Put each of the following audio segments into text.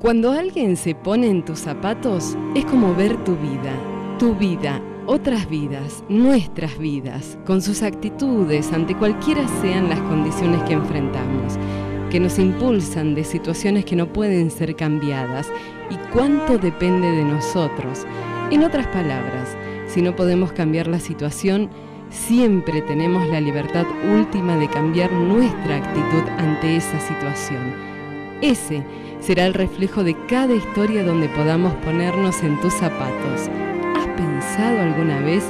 Cuando alguien se pone en tus zapatos, es como ver tu vida, otras vidas, nuestras vidas, con sus actitudes ante cualquiera sean las condiciones que enfrentamos, que nos impulsan de situaciones que no pueden ser cambiadas y cuánto depende de nosotros. En otras palabras, si no podemos cambiar la situación, siempre tenemos la libertad última de cambiar nuestra actitud ante esa situación. Ese será el reflejo de cada historia donde podamos ponernos en tus zapatos. ¿Has pensado alguna vez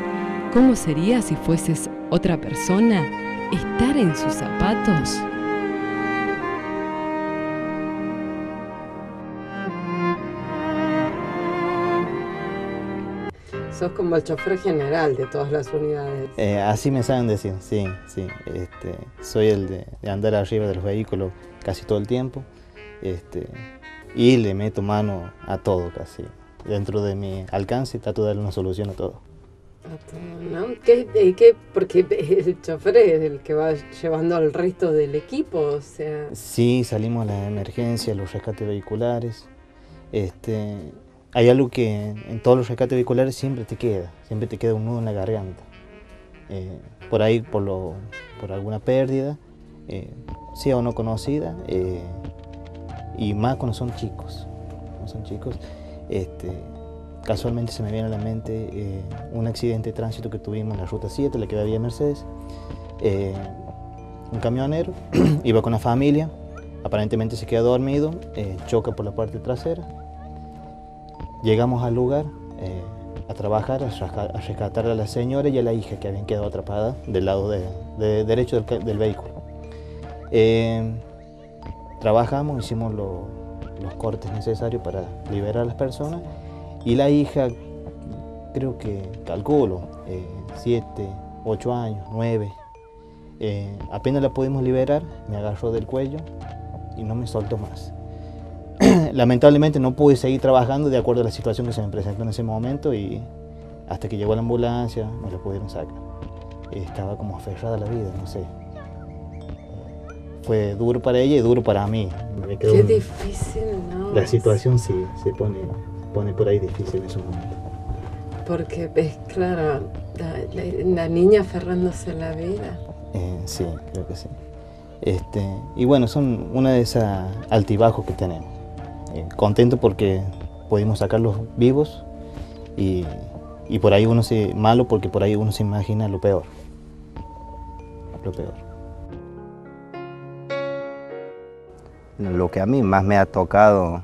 cómo sería si fueses otra persona? ¿Estar en sus zapatos? Sos como el chofer general de todas las unidades. Así me saben decir, sí, sí. Soy el de andar arriba de los vehículos casi todo el tiempo. Y le meto mano a todo casi. Dentro de mi alcance trato de darle una solución a todo. ¿No? ¿Qué? Porque el chofer es el que va llevando al resto del equipo, o sea... Sí, salimos a la emergencia, los rescates vehiculares. Hay algo que en todos los rescates vehiculares siempre te queda un nudo en la garganta. Por ahí, por alguna pérdida, sea o no conocida, y más cuando son chicos. Casualmente se me viene a la mente un accidente de tránsito que tuvimos en la ruta 7, la que va a Villa Mercedes. Un camionero iba con la familia, aparentemente se queda dormido, choca por la parte trasera. Llegamos al lugar a trabajar, a rescatar a la señora y a la hija que habían quedado atrapadas del lado de derecho del vehículo. Trabajamos, hicimos los cortes necesarios para liberar a las personas y la hija, creo que calculo, 7, 8 años, 9. Apenas la pudimos liberar, me agarró del cuello y no me soltó más. Lamentablemente no pude seguir trabajando de acuerdo a la situación que se me presentó en ese momento y hasta que llegó la ambulancia me la pudieron sacar. Estaba como aferrada a la vida, no sé. Fue duro para ella y duro para mí. Qué difícil, ¿no? La situación sí se pone por ahí difícil en ese momento. Porque ves, claro, la niña aferrándose a la vida. Sí, creo que sí. Y bueno, son una de esas altibajos que tenemos. Contento porque pudimos sacarlos vivos y por ahí uno se... Malo porque por ahí uno se imagina lo peor. Lo peor. Lo que a mí más me ha tocado,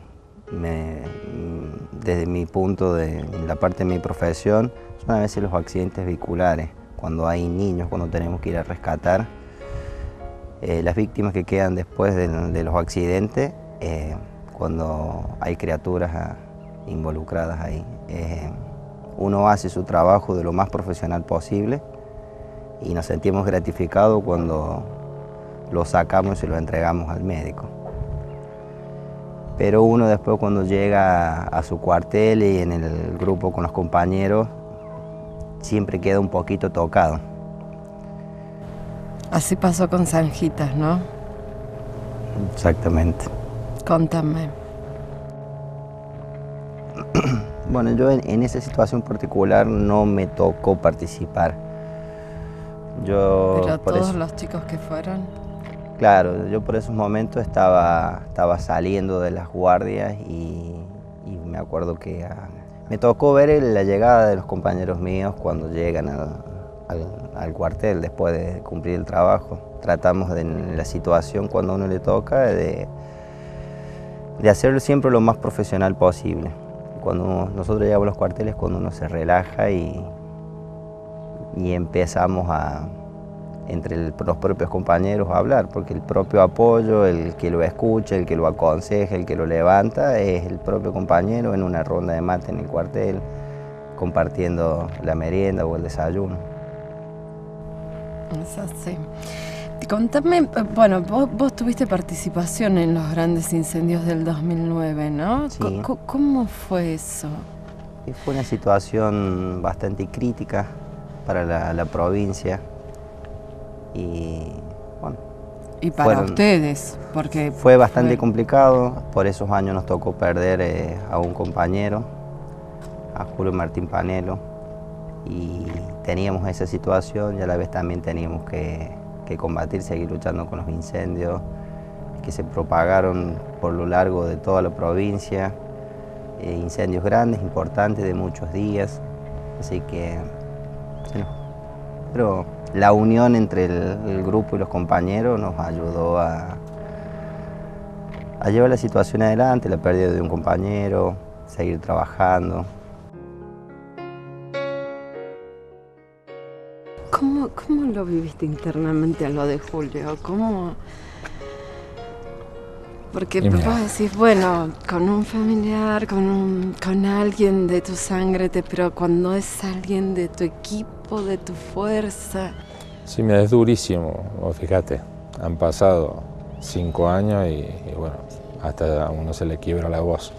desde mi punto de la parte de mi profesión, son a veces los accidentes vehiculares, cuando hay niños, cuando tenemos que ir a rescatar. Las víctimas que quedan después de los accidentes, cuando hay criaturas involucradas ahí. Uno hace su trabajo de lo más profesional posible y nos sentimos gratificados cuando lo sacamos y lo entregamos al médico. Pero uno después cuando llega a su cuartel y en el grupo con los compañeros, siempre queda un poquito tocado. Así pasó con Sanjitas, ¿no? Exactamente. Contame. Bueno, yo en esa situación particular no me tocó participar. Pero todos los chicos que fueron... Claro, yo por esos momentos estaba saliendo de las guardias y me acuerdo que me tocó ver la llegada de los compañeros míos cuando llegan al cuartel después de cumplir el trabajo. Tratamos en la situación cuando a uno le toca de hacerlo siempre lo más profesional posible. Cuando nosotros llegamos a los cuarteles, cuando uno se relaja y empezamos a... entre los propios compañeros a hablar, porque el propio apoyo, el que lo escucha, el que lo aconseja, el que lo levanta, es el propio compañero en una ronda de mate en el cuartel, compartiendo la merienda o el desayuno. Es así. Contame, bueno, vos tuviste participación en los grandes incendios del 2009, ¿no? Sí. ¿Cómo fue eso? Fue una situación bastante crítica para la provincia. Y bueno, Y para ustedes, porque... Fue bastante complicado, por esos años nos tocó perder a un compañero, a Julio Martín Panelo, y teníamos esa situación y a la vez también teníamos que combatir, seguir luchando con los incendios que se propagaron por lo largo de toda la provincia, incendios grandes, importantes, de muchos días, así que... Pero la unión entre el grupo y los compañeros nos ayudó a llevar la situación adelante, la pérdida de un compañero, seguir trabajando. ¿Cómo lo viviste internamente a lo de Julio? ¿Cómo? Porque vos decís, bueno, con un familiar, con alguien de tu sangre, pero cuando es alguien de tu equipo, de tu fuerza... Sí, mira, es durísimo, fíjate, han pasado 5 años y bueno, hasta a uno se le quiebra la voz.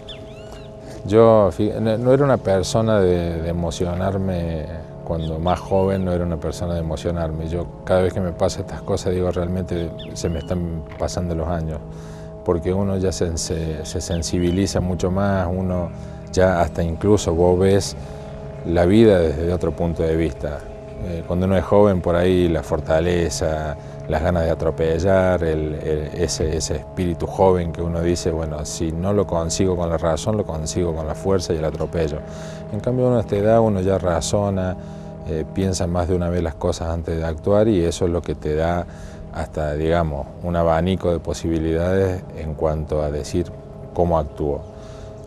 Yo no era una persona de emocionarme, cuando más joven no era una persona de emocionarme. Yo cada vez que me pasan estas cosas digo, realmente se me están pasando los años, porque uno ya se sensibiliza mucho más, uno ya hasta incluso vos ves la vida desde otro punto de vista. Cuando uno es joven, por ahí la fortaleza, las ganas de atropellar, ese espíritu joven que uno dice, bueno, si no lo consigo con la razón, lo consigo con la fuerza y el atropello. En cambio, uno a esta edad, uno ya razona, piensa más de una vez las cosas antes de actuar y eso es lo que te da hasta, digamos, un abanico de posibilidades en cuanto a decir cómo actuó.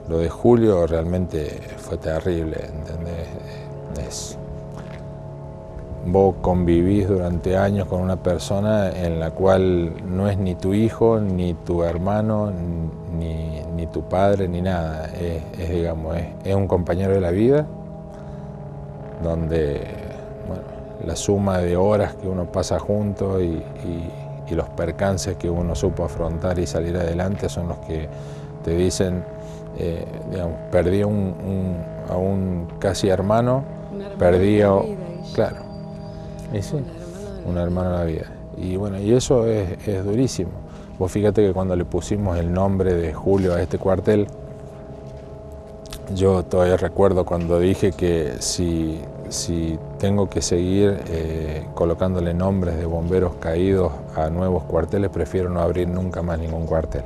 Lo de Julio realmente fue terrible, ¿entendés? Vos convivís durante años con una persona en la cual no es ni tu hijo, ni tu hermano, ni tu padre, ni nada. Es un compañero de la vida donde, bueno, la suma de horas que uno pasa juntos y los percances que uno supo afrontar y salir adelante son los que te dicen, digamos, perdí a un casi hermano, perdí a... Claro, sí, un hermano de la vida. Y bueno, y eso es durísimo. Vos fíjate que cuando le pusimos el nombre de Julio a este cuartel, yo todavía recuerdo cuando dije que si tengo que seguir colocándole nombres de bomberos caídos a nuevos cuarteles, prefiero no abrir nunca más ningún cuartel.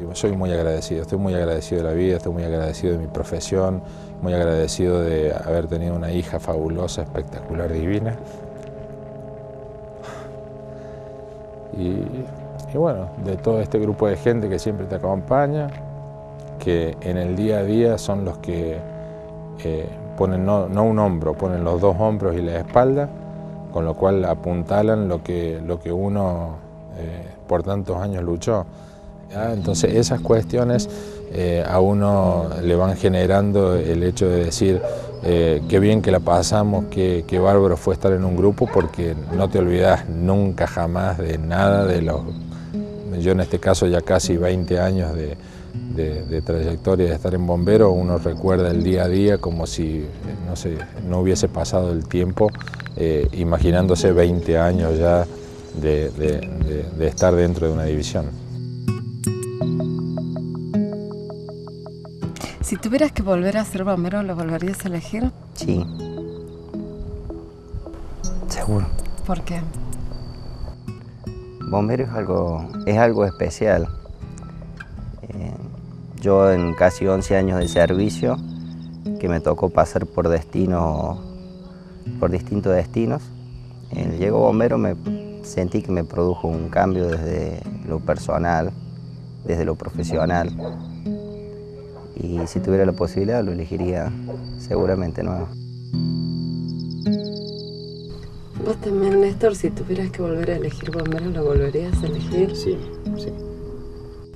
Yo soy muy agradecido, estoy muy agradecido de la vida, estoy muy agradecido de mi profesión, muy agradecido de haber tenido una hija fabulosa, espectacular, divina. Y bueno, de todo este grupo de gente que siempre te acompaña, que en el día a día son los que... ponen no un hombro, ponen los 2 hombros y la espalda, con lo cual apuntalan lo que uno por tantos años luchó. ¿Ya? Entonces esas cuestiones a uno le van generando el hecho de decir qué bien que la pasamos, qué bárbaro fue estar en un grupo, porque no te olvidás nunca jamás de nada de los... Yo en este caso ya casi 20 años de trayectoria de estar en bombero, uno recuerda el día a día como si, no sé, no hubiese pasado el tiempo, imaginándose 20 años ya de estar dentro de una división. Si tuvieras que volver a ser bombero, ¿lo volverías a elegir? Sí. Seguro. ¿Por qué? Bombero es algo especial. Yo en casi 11 años de servicio, que me tocó pasar por distintos destinos, el llego bombero me sentí que me produjo un cambio desde lo personal, desde lo profesional. Y si tuviera la posibilidad lo elegiría seguramente nuevo. Vos también, Néstor, si tuvieras que volver a elegir bombero, ¿lo volverías a elegir? Sí, sí.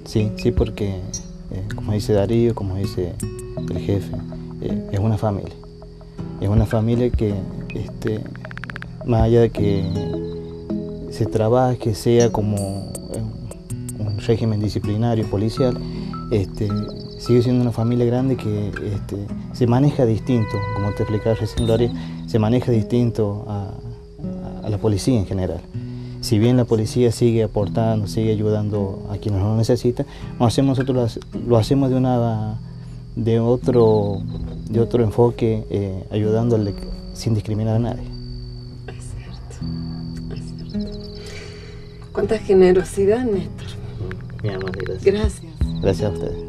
Sí, sí, porque... como dice Darío, como dice el jefe, es una familia. Es una familia que, más allá de que se trabaje, sea como un régimen disciplinario, policial, sigue siendo una familia grande que se maneja distinto, como te explicaba recién Gloria, se maneja distinto a la policía en general. Si bien la policía sigue aportando, sigue ayudando a quienes lo necesitan, nosotros lo hacemos de otro enfoque, ayudándole sin discriminar a nadie. Es cierto, es cierto. Cuánta generosidad, Néstor. Mi amor, gracias. Gracias. Gracias a ustedes.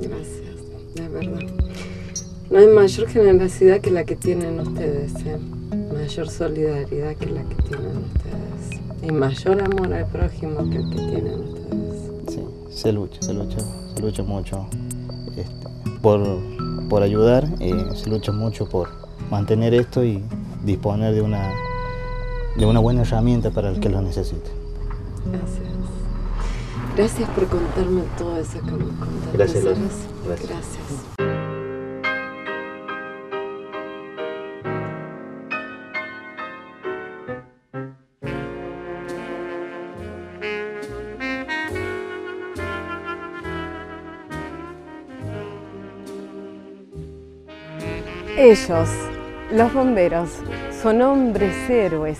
Gracias, de verdad. No hay mayor generosidad que la que tienen ustedes, ¿eh? Mayor solidaridad que la que tienen ustedes. Y mayor amor al prójimo que el que tienen ustedes. Sí, se lucha mucho por ayudar, se lucha mucho por mantener esto y disponer de una buena herramienta para el que lo necesite. Gracias. Gracias por contarme todo eso que me contaste. Gracias, Laura. Gracias. Gracias. Ellos, los bomberos, son hombres héroes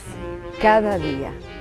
cada día.